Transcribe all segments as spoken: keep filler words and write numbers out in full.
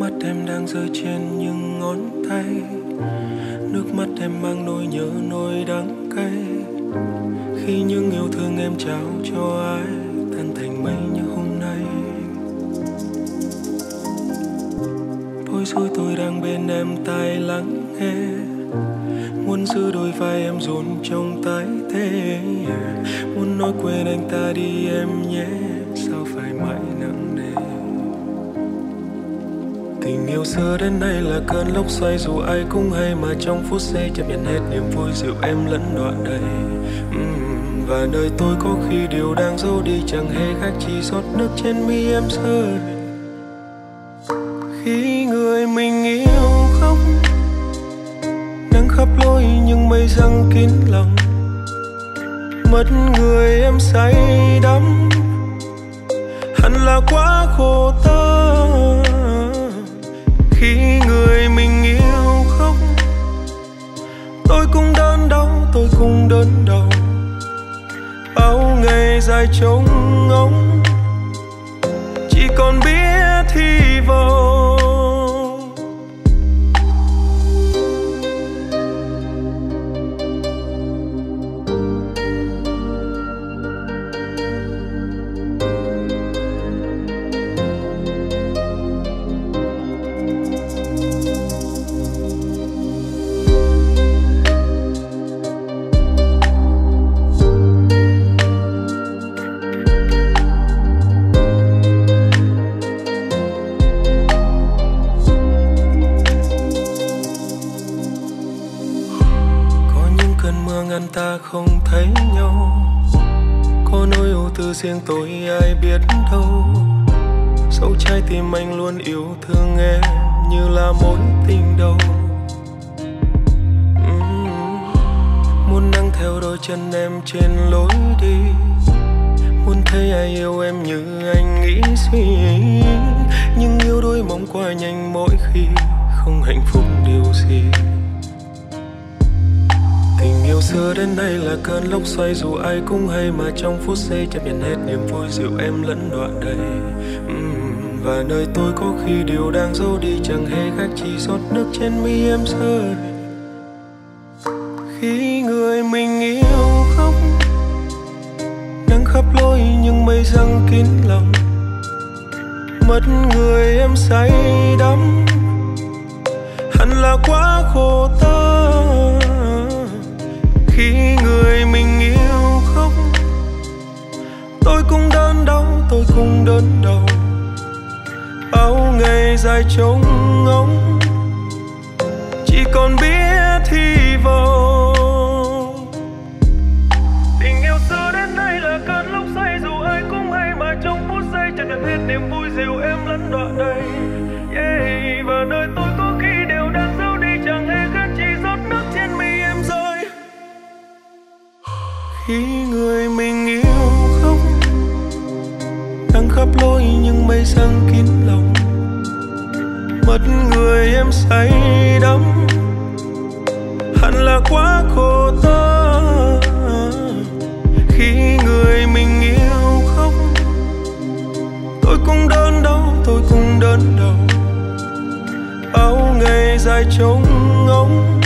mắt em đang rơi trên những ngón tay, nước mắt em mang nỗi nhớ nỗi đắng cay. Khi những yêu thương em trao cho ai tan thành mây như hôm nay. Bối rối tôi đang bên em tai lắng nghe, muốn giữ đôi vai em dồn trong tái thế, muốn nói quên anh ta đi em nhé, sao phải mãi nặng nề. Tình yêu xưa đến nay là cơn lốc xoay, dù ai cũng hay mà trong phút giây chấp nhận hết niềm vui dịu em lẫn đoạn đầy. uhm, Và nơi tôi có khi điều đang giấu đi chẳng hề khác chỉ giọt nước trên mi em rơi. Khi người mình yêu khóc nắng khắp lối nhưng mây giăng kín lòng, mất người em say đắm hẳn là quá khổ tâm. Khi người mình yêu khóc tôi cũng đớn đau, tôi cũng đớn đau, bao ngày dài trống ngóng chỉ còn biết hy vọng. Ta không thấy nhau, có nỗi ưu tư riêng tôi ai biết đâu. Sâu trái tim anh luôn yêu thương em như là mối tình đầu. uhm, Muốn nâng theo đôi chân em trên lối đi, muốn thấy ai yêu em như anh nghĩ suy. Nhưng yêu đôi mong qua nhanh mỗi khi không hạnh phúc điều gì. Tình yêu xưa đến nay là cơn lốc xoay, dù ai cũng hay mà trong phút giây chấp nhận hết niềm vui dịu em lẫn đoạn đầy. uhm, Và nơi tôi có khi điều đang giấu đi chẳng hề khác chỉ giọt nước trên mi em rơi. Khi người mình yêu khóc nắng khắp lối nhưng mây giăng kín lòng, mất người em say đắm hẳn là quá khổ tâm. Khi người mình yêu khóc tôi cũng đớn đau, tôi cũng đớn đau, bao ngày dài trống ngóng chỉ còn biết hy vọng. Tình yêu xưa đến nay là cơn lốc xoay, dù ai cũng hay mà trong phút giây chẳng được hết niềm vui dịu em lẫn đoạn đầy. yeah. Và nơi tôi có khi đều đang giấu đi chẳng hề khác chỉ giọt nước trên mi em rơi. Khi người mình yêu khóc nắng khắp lối nhưng mây giăng kín lòng, mất người em say đắm hẳn là quá khổ tâm. Khi người mình yêu khóc tôi cũng đớn đau, tôi cũng đớn đau, bao ngày dài trống ngóng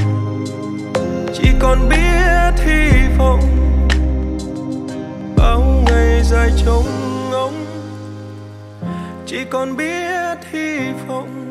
chỉ còn biết hy vọng. Bao ngày dài trống ngóng chỉ còn biết hy vọng.